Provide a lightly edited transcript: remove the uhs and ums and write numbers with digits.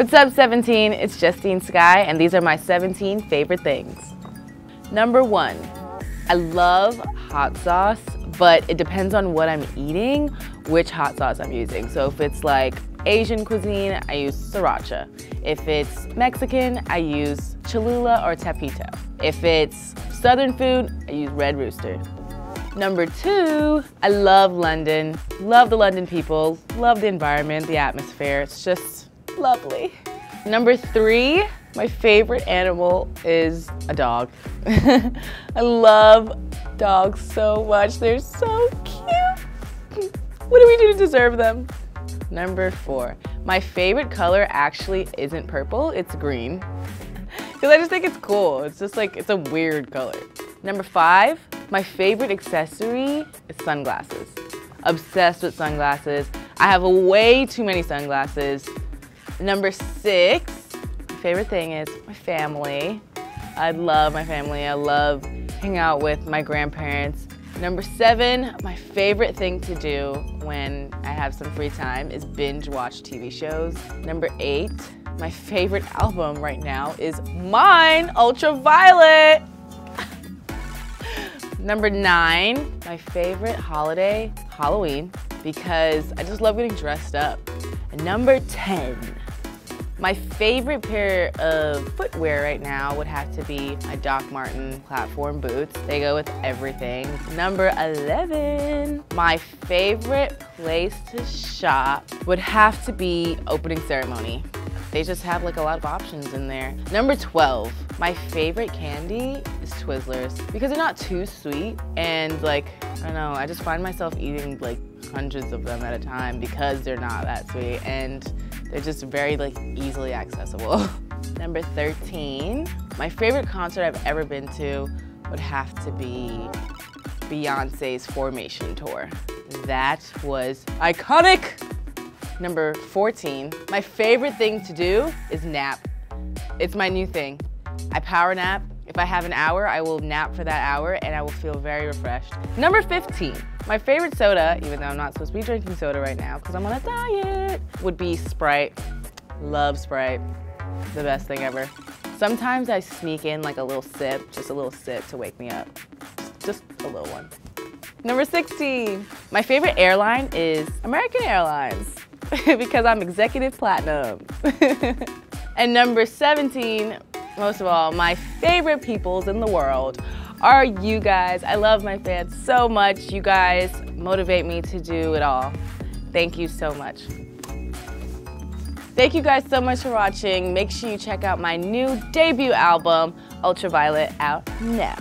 What's up, 17? It's Justine Skye, and these are my 17 favorite things. Number 1, I love hot sauce, but it depends on what I'm eating, which hot sauce I'm using. So if it's like Asian cuisine, I use Sriracha. If it's Mexican, I use Cholula or Tapatio. If it's Southern food, I use Red Rooster. Number 2, I love London. Love the London people, love the environment, the atmosphere. It's just lovely. Number 3, my favorite animal is a dog. I love dogs so much. They're so cute. What do we do to deserve them? Number 4, my favorite color actually isn't purple, it's green. Because I just think it's cool. It's just like, it's a weird color. Number 5, my favorite accessory is sunglasses. Obsessed with sunglasses. I have way too many sunglasses. Number 6, my favorite thing is my family. I love my family. I love hanging out with my grandparents. Number 7, my favorite thing to do when I have some free time is binge watch TV shows. Number 8, my favorite album right now is mine, Ultraviolet. Number 9, my favorite holiday, Halloween, because I just love getting dressed up. And Number 10, my favorite pair of footwear right now would have to be my Doc Marten platform boots. They go with everything. Number 11, my favorite place to shop would have to be Opening Ceremony. They just have like a lot of options in there. Number 12, my favorite candy is Twizzlers because they're not too sweet. And like, I don't know, I just find myself eating like hundreds of them at a time because they're not that sweet. And they're just very like easily accessible. Number 13, my favorite concert I've ever been to would have to be Beyonce's Formation Tour. That was iconic. Number 14, my favorite thing to do is nap. It's my new thing. I power nap. If I have an hour, I will nap for that hour and I will feel very refreshed. Number 15, my favorite soda, even though I'm not supposed to be drinking soda right now because I'm on a diet, would be Sprite. Love Sprite, the best thing ever. Sometimes I sneak in like a little sip, just a little sip to wake me up. Just a little one. Number 16, my favorite airline is American Airlines. Because I'm executive platinum. And number 17, most of all, my favorite peoples in the world are you guys. I love my fans so much. You guys motivate me to do it all. Thank you so much. Thank you guys so much for watching. Make sure you check out my new debut album, Ultraviolet, out now.